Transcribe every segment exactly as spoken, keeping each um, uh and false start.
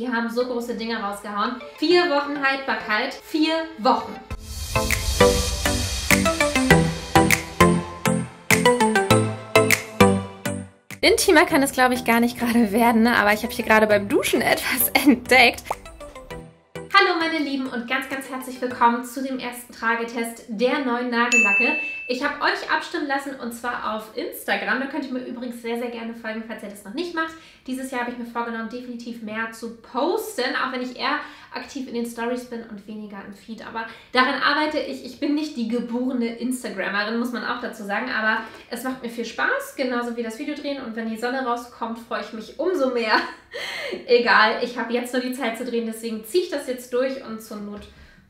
Die haben so große Dinger rausgehauen. Vier Wochen Haltbarkeit. Vier Wochen. Intimer kann es, glaube ich, gar nicht gerade werden, ne? Aber ich habe hier gerade beim Duschen etwas entdeckt. Hallo meine Lieben und ganz, ganz herzlich willkommen zu dem ersten Tragetest der neuen Nagellacke. Ich habe euch abstimmen lassen und zwar auf Instagram. Da könnt ihr mir übrigens sehr, sehr gerne folgen, falls ihr das noch nicht macht. Dieses Jahr habe ich mir vorgenommen, definitiv mehr zu posten, auch wenn ich eher aktiv in den Stories bin und weniger im Feed. Aber daran arbeite ich. Ich bin nicht die geborene Instagrammerin, muss man auch dazu sagen. Aber es macht mir viel Spaß, genauso wie das Video drehen. Und wenn die Sonne rauskommt, freue ich mich umso mehr. Egal, ich habe jetzt nur die Zeit zu drehen, deswegen ziehe ich das jetzt durch und zur Not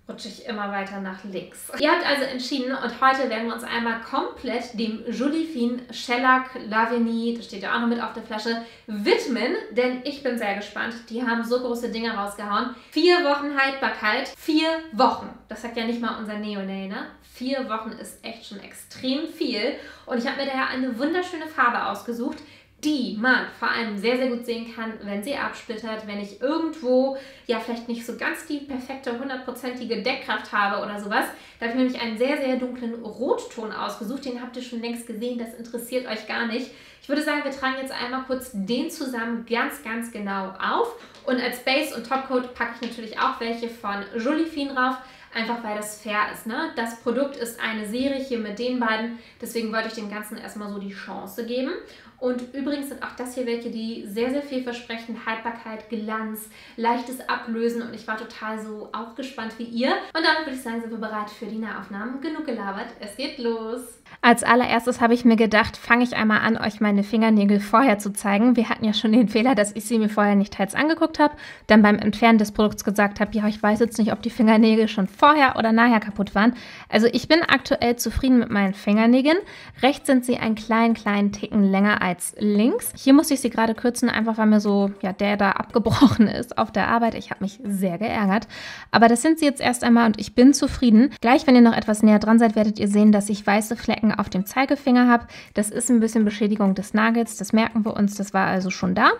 rutsche ich immer weiter nach links. Ihr habt also entschieden und heute werden wir uns einmal komplett dem Jolifin Shellac Lavenie, das steht ja auch noch mit auf der Flasche, widmen, denn ich bin sehr gespannt. Die haben so große Dinger rausgehauen. Vier Wochen Haltbarkeit. Vier Wochen. Das sagt ja nicht mal unser Neonail, ne? Vier Wochen ist echt schon extrem viel und ich habe mir daher eine wunderschöne Farbe ausgesucht, die man vor allem sehr, sehr gut sehen kann, wenn sie absplittert, wenn ich irgendwo ja vielleicht nicht so ganz die perfekte, hundertprozentige Deckkraft habe oder sowas. Da habe ich nämlich einen sehr, sehr dunklen Rotton ausgesucht. Den habt ihr schon längst gesehen, das interessiert euch gar nicht. Ich würde sagen, wir tragen jetzt einmal kurz den zusammen ganz, ganz genau auf. Und als Base und Topcoat packe ich natürlich auch welche von Jolifin drauf. Einfach weil das fair ist, ne? Das Produkt ist eine Serie hier mit den beiden, deswegen wollte ich dem Ganzen erstmal so die Chance geben. Und übrigens sind auch das hier welche, die sehr, sehr vielversprechend, Haltbarkeit, Glanz, leichtes Ablösen und ich war total so auch gespannt wie ihr. Und damit würde ich sagen, sind wir bereit für die Nahaufnahmen. Genug gelabert, es geht los! Als allererstes habe ich mir gedacht, fange ich einmal an, euch meine Fingernägel vorher zu zeigen. Wir hatten ja schon den Fehler, dass ich sie mir vorher nicht teils angeguckt habe, dann beim Entfernen des Produkts gesagt habe, ja, ich weiß jetzt nicht, ob die Fingernägel schon vorher oder nachher kaputt waren. Also ich bin aktuell zufrieden mit meinen Fingernägeln. Rechts sind sie einen kleinen, kleinen Ticken länger als links. Hier musste ich sie gerade kürzen, einfach weil mir so, ja, der da abgebrochen ist auf der Arbeit. Ich habe mich sehr geärgert. Aber das sind sie jetzt erst einmal und ich bin zufrieden. Gleich, wenn ihr noch etwas näher dran seid, werdet ihr sehen, dass ich weiße Flecken auf dem Zeigefinger habe. Das ist ein bisschen Beschädigung des Nagels, das merken wir uns, das war also schon da.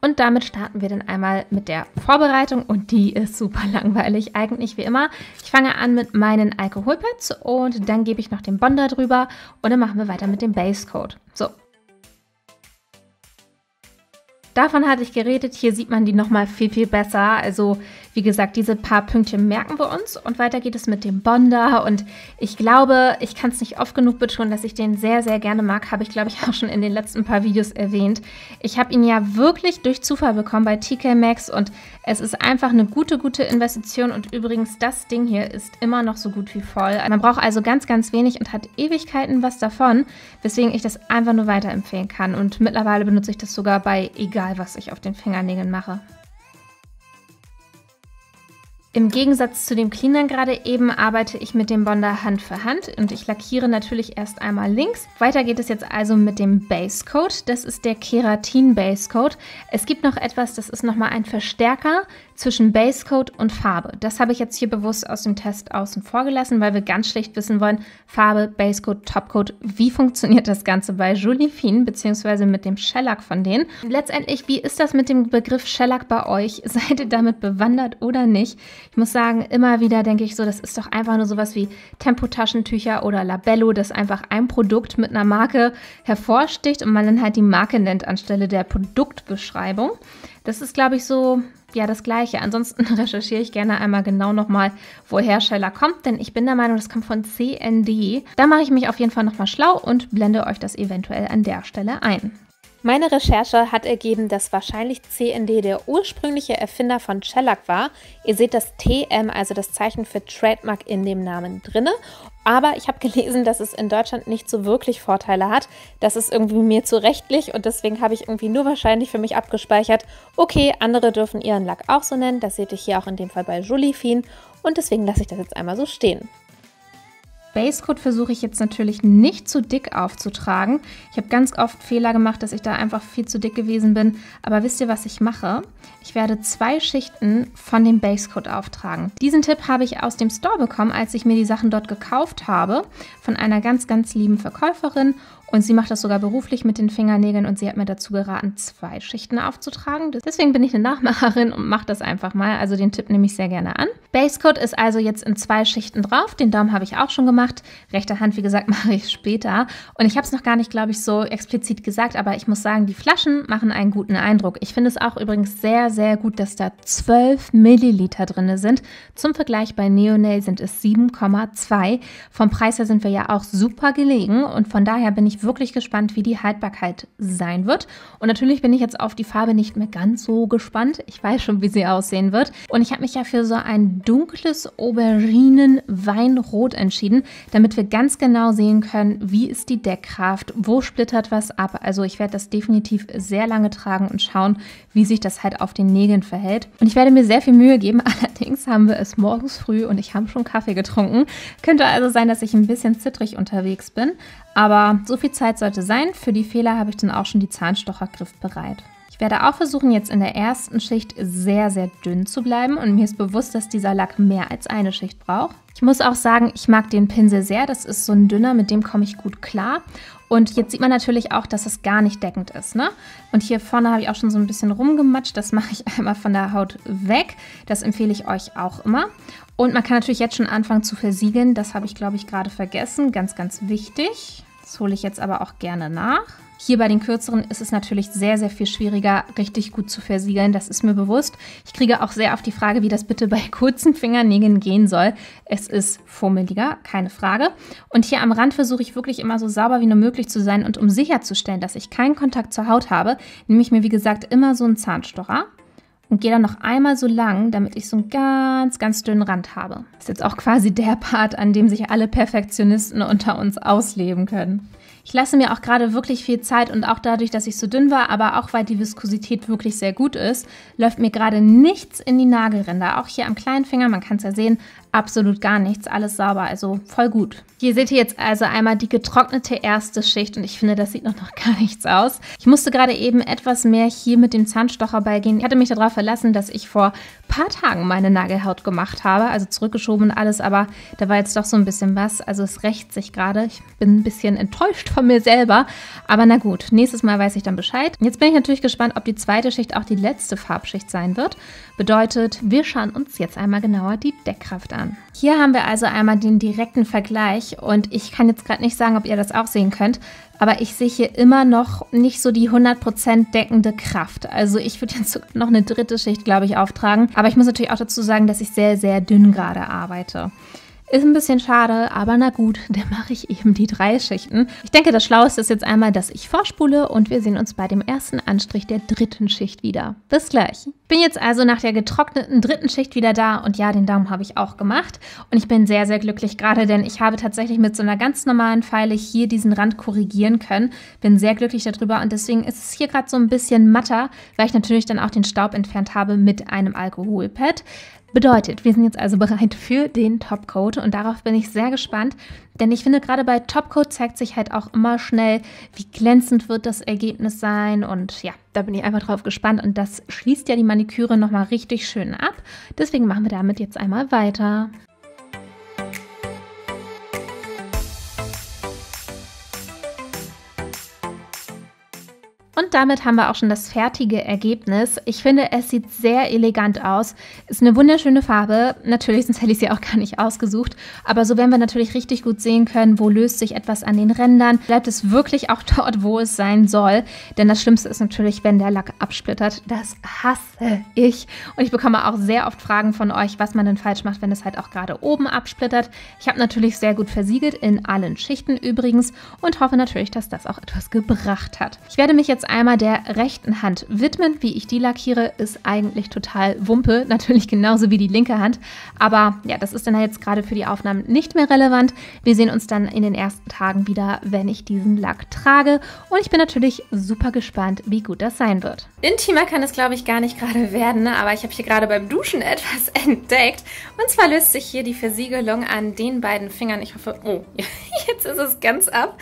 Und damit starten wir dann einmal mit der Vorbereitung und die ist super langweilig, eigentlich wie immer. Ich fange an mit meinen Alkoholpads und dann gebe ich noch den Bonder drüber und dann machen wir weiter mit dem Basecoat. So. Davon hatte ich geredet, hier sieht man die nochmal viel, viel besser. Also wie gesagt, diese paar Pünktchen merken wir uns und weiter geht es mit dem Bonder und ich glaube, ich kann es nicht oft genug betonen, dass ich den sehr, sehr gerne mag, habe ich glaube ich auch schon in den letzten paar Videos erwähnt. Ich habe ihn ja wirklich durch Zufall bekommen bei T K Maxx und es ist einfach eine gute, gute Investition und übrigens das Ding hier ist immer noch so gut wie voll. Man braucht also ganz, ganz wenig und hat Ewigkeiten was davon, weswegen ich das einfach nur weiterempfehlen kann und mittlerweile benutze ich das sogar bei egal was ich auf den Fingernägeln mache. Im Gegensatz zu dem Cleanern gerade eben arbeite ich mit dem Bonder Hand für Hand und ich lackiere natürlich erst einmal links. Weiter geht es jetzt also mit dem Base Coat. Das ist der Keratin Base Coat. Es gibt noch etwas, das ist nochmal ein Verstärker zwischen Base Coat und Farbe. Das habe ich jetzt hier bewusst aus dem Test außen vor gelassen, weil wir ganz schlicht wissen wollen, Farbe, Base Coat, Top Coat, wie funktioniert das Ganze bei Jolifin bzw. mit dem Shellac von denen. Letztendlich, wie ist das mit dem Begriff Shellac bei euch? Seid ihr damit bewandert oder nicht? Ich muss sagen, immer wieder denke ich so, das ist doch einfach nur sowas wie Tempotaschentücher oder Labello, dass einfach ein Produkt mit einer Marke hervorsticht und man dann halt die Marke nennt anstelle der Produktbeschreibung. Das ist, glaube ich, so ja das Gleiche. Ansonsten recherchiere ich gerne einmal genau nochmal, woher Shellac kommt, denn ich bin der Meinung, das kommt von C N D. Da mache ich mich auf jeden Fall nochmal schlau und blende euch das eventuell an der Stelle ein. Meine Recherche hat ergeben, dass wahrscheinlich C N D der ursprüngliche Erfinder von Shellac war. Ihr seht das T M, also das Zeichen für Trademark, in dem Namen drinne. Aber ich habe gelesen, dass es in Deutschland nicht so wirklich Vorteile hat. Das ist irgendwie mir zu rechtlich und deswegen habe ich irgendwie nur wahrscheinlich für mich abgespeichert, okay, andere dürfen ihren Lack auch so nennen. Das seht ihr hier auch in dem Fall bei Jolifin und deswegen lasse ich das jetzt einmal so stehen. Basecoat versuche ich jetzt natürlich nicht zu dick aufzutragen. Ich habe ganz oft Fehler gemacht, dass ich da einfach viel zu dick gewesen bin. Aber wisst ihr, was ich mache? Ich werde zwei Schichten von dem Basecoat auftragen. Diesen Tipp habe ich aus dem Store bekommen, als ich mir die Sachen dort gekauft habe, von einer ganz, ganz lieben Verkäuferin. Und sie macht das sogar beruflich mit den Fingernägeln und sie hat mir dazu geraten, zwei Schichten aufzutragen. Deswegen bin ich eine Nachmacherin und mache das einfach mal. Also den Tipp nehme ich sehr gerne an. Basecoat ist also jetzt in zwei Schichten drauf. Den Daumen habe ich auch schon gemacht. Rechte Hand, wie gesagt, mache ich später. Und ich habe es noch gar nicht, glaube ich, so explizit gesagt, aber ich muss sagen, die Flaschen machen einen guten Eindruck. Ich finde es auch übrigens sehr, sehr gut, dass da zwölf Milliliter drin sind. Zum Vergleich bei Neonail sind es sieben Komma zwei. Vom Preis her sind wir ja auch super gelegen und von daher bin ich wirklich gespannt, wie die Haltbarkeit sein wird. Und natürlich bin ich jetzt auf die Farbe nicht mehr ganz so gespannt. Ich weiß schon, wie sie aussehen wird. Und ich habe mich ja für so ein dunkles Auberginen-Weinrot entschieden, damit wir ganz genau sehen können, wie ist die Deckkraft, wo splittert was ab. Also ich werde das definitiv sehr lange tragen und schauen, wie sich das halt auf den Nägeln verhält. Und ich werde mir sehr viel Mühe geben. Allerdings haben wir es morgens früh und ich habe schon Kaffee getrunken. Könnte also sein, dass ich ein bisschen zittrig unterwegs bin. Aber so viel Zeit sollte sein. Für die Fehler habe ich dann auch schon die Zahnstocher griffbereit. Ich werde auch versuchen, jetzt in der ersten Schicht sehr, sehr dünn zu bleiben. Und mir ist bewusst, dass dieser Lack mehr als eine Schicht braucht. Ich muss auch sagen, ich mag den Pinsel sehr. Das ist so ein dünner, mit dem komme ich gut klar. Und jetzt sieht man natürlich auch, dass es gar nicht deckend ist, ne? Und hier vorne habe ich auch schon so ein bisschen rumgematscht. Das mache ich einmal von der Haut weg. Das empfehle ich euch auch immer. Und man kann natürlich jetzt schon anfangen zu versiegeln. Das habe ich, glaube ich, gerade vergessen. Ganz, ganz wichtig. Das hole ich jetzt aber auch gerne nach. Hier bei den kürzeren ist es natürlich sehr, sehr viel schwieriger, richtig gut zu versiegeln. Das ist mir bewusst. Ich kriege auch sehr oft die Frage, wie das bitte bei kurzen Fingernägeln gehen soll. Es ist fummeliger, keine Frage. Und hier am Rand versuche ich wirklich immer so sauber wie nur möglich zu sein. Und um sicherzustellen, dass ich keinen Kontakt zur Haut habe, nehme ich mir, wie gesagt, immer so einen Zahnstocher. Und gehe dann noch einmal so lang, damit ich so einen ganz, ganz dünnen Rand habe. Das ist jetzt auch quasi der Part, an dem sich alle Perfektionisten unter uns ausleben können. Ich lasse mir auch gerade wirklich viel Zeit und auch dadurch, dass ich so dünn war, aber auch weil die Viskosität wirklich sehr gut ist, läuft mir gerade nichts in die Nagelränder. Auch hier am kleinen Finger, man kann es ja sehen, absolut gar nichts, alles sauber, also voll gut. Hier seht ihr jetzt also einmal die getrocknete erste Schicht und ich finde, das sieht noch, noch gar nichts aus. Ich musste gerade eben etwas mehr hier mit dem Zahnstocher beigehen. Ich hatte mich darauf verlassen, dass ich vor ein paar Tagen meine Nagelhaut gemacht habe, also zurückgeschoben und alles, aber da war jetzt doch so ein bisschen was, also es rächt sich gerade. Ich bin ein bisschen enttäuscht von mir selber, aber na gut, nächstes Mal weiß ich dann Bescheid. Jetzt bin ich natürlich gespannt, ob die zweite Schicht auch die letzte Farbschicht sein wird. Bedeutet, wir schauen uns jetzt einmal genauer die Deckkraft an. Hier haben wir also einmal den direkten Vergleich und ich kann jetzt gerade nicht sagen, ob ihr das auch sehen könnt, aber ich sehe hier immer noch nicht so die hundert Prozent deckende Kraft. Also ich würde jetzt noch eine dritte Schicht, glaube ich, auftragen, aber ich muss natürlich auch dazu sagen, dass ich sehr, sehr dünn gerade arbeite. Ist ein bisschen schade, aber na gut, dann mache ich eben die drei Schichten. Ich denke, das Schlaueste ist jetzt einmal, dass ich vorspule und wir sehen uns bei dem ersten Anstrich der dritten Schicht wieder. Bis gleich. Bin jetzt also nach der getrockneten dritten Schicht wieder da und ja, den Daumen habe ich auch gemacht. Und ich bin sehr, sehr glücklich gerade, denn ich habe tatsächlich mit so einer ganz normalen Feile hier diesen Rand korrigieren können. Bin sehr glücklich darüber und deswegen ist es hier gerade so ein bisschen matter, weil ich natürlich dann auch den Staub entfernt habe mit einem Alkoholpad. Bedeutet, wir sind jetzt also bereit für den Top Coat und darauf bin ich sehr gespannt, denn ich finde, gerade bei Top Coat zeigt sich halt auch immer schnell, wie glänzend wird das Ergebnis sein und ja, da bin ich einfach drauf gespannt und das schließt ja die Maniküre nochmal richtig schön ab, deswegen machen wir damit jetzt einmal weiter. Und damit haben wir auch schon das fertige Ergebnis. Ich finde, es sieht sehr elegant aus. Ist eine wunderschöne Farbe. Natürlich, sonst hätte ich sie auch gar nicht ausgesucht. Aber so werden wir natürlich richtig gut sehen können, wo löst sich etwas an den Rändern. Bleibt es wirklich auch dort, wo es sein soll. Denn das Schlimmste ist natürlich, wenn der Lack absplittert. Das hasse ich. Und ich bekomme auch sehr oft Fragen von euch, was man denn falsch macht, wenn es halt auch gerade oben absplittert. Ich habe natürlich sehr gut versiegelt, in allen Schichten übrigens. Und hoffe natürlich, dass das auch etwas gebracht hat. Ich werde mich jetzt einmal der rechten Hand widmen. Wie ich die lackiere, ist eigentlich total Wumpe, natürlich genauso wie die linke Hand, aber ja, das ist dann jetzt gerade für die Aufnahmen nicht mehr relevant. Wir sehen uns dann in den ersten Tagen wieder, wenn ich diesen Lack trage und ich bin natürlich super gespannt, wie gut das sein wird. Intimer kann es, glaube ich, gar nicht gerade werden, aber ich habe hier gerade beim Duschen etwas entdeckt und zwar löst sich hier die Versiegelung an den beiden Fingern. Ich hoffe, oh, jetzt ist es ganz ab.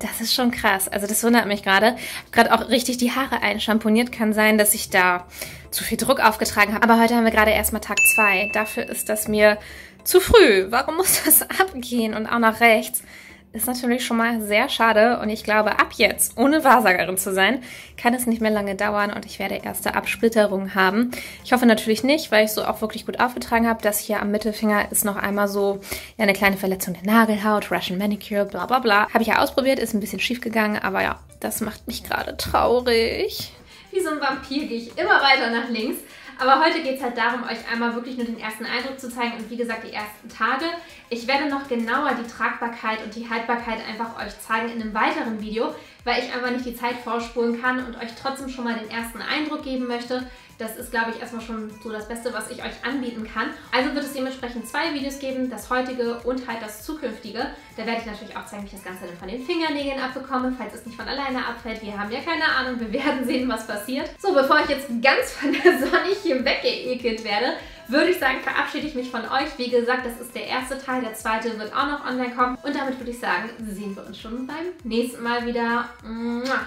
Das ist schon krass. Also das wundert mich gerade. Ich habe gerade auch richtig die Haare einschamponiert. Kann sein, dass ich da zu viel Druck aufgetragen habe. Aber heute haben wir gerade erstmal Tag zwei. Dafür ist das mir zu früh. Warum muss das abgehen? Und auch nach rechts. Ist natürlich schon mal sehr schade und ich glaube, ab jetzt, ohne Wahrsagerin zu sein, kann es nicht mehr lange dauern und ich werde erste Absplitterungen haben. Ich hoffe natürlich nicht, weil ich so auch wirklich gut aufgetragen habe. Das hier am Mittelfinger ist noch einmal so ja, eine kleine Verletzung der Nagelhaut, Russian Manicure, bla bla bla. Habe ich ja ausprobiert, ist ein bisschen schief gegangen, aber ja, das macht mich gerade traurig. Wie so ein Vampir gehe ich immer weiter nach links. Aber heute geht es halt darum, euch einmal wirklich nur den ersten Eindruck zu zeigen und wie gesagt die ersten Tage. Ich werde noch genauer die Tragbarkeit und die Haltbarkeit einfach euch zeigen in einem weiteren Video, weil ich einfach nicht die Zeit vorspulen kann und euch trotzdem schon mal den ersten Eindruck geben möchte. Das ist, glaube ich, erstmal schon so das Beste, was ich euch anbieten kann. Also wird es dementsprechend zwei Videos geben, das heutige und halt das zukünftige. Da werde ich natürlich auch zeigen, wie ich das Ganze dann von den Fingernägeln abbekomme, falls es nicht von alleine abfällt. Wir haben ja keine Ahnung, wir werden sehen, was passiert. So, bevor ich jetzt ganz von der Sonne hier weggeekelt werde, würde ich sagen, verabschiede ich mich von euch. Wie gesagt, das ist der erste Teil, der zweite wird auch noch online kommen. Und damit würde ich sagen, sehen wir uns schon beim nächsten Mal wieder. Mua.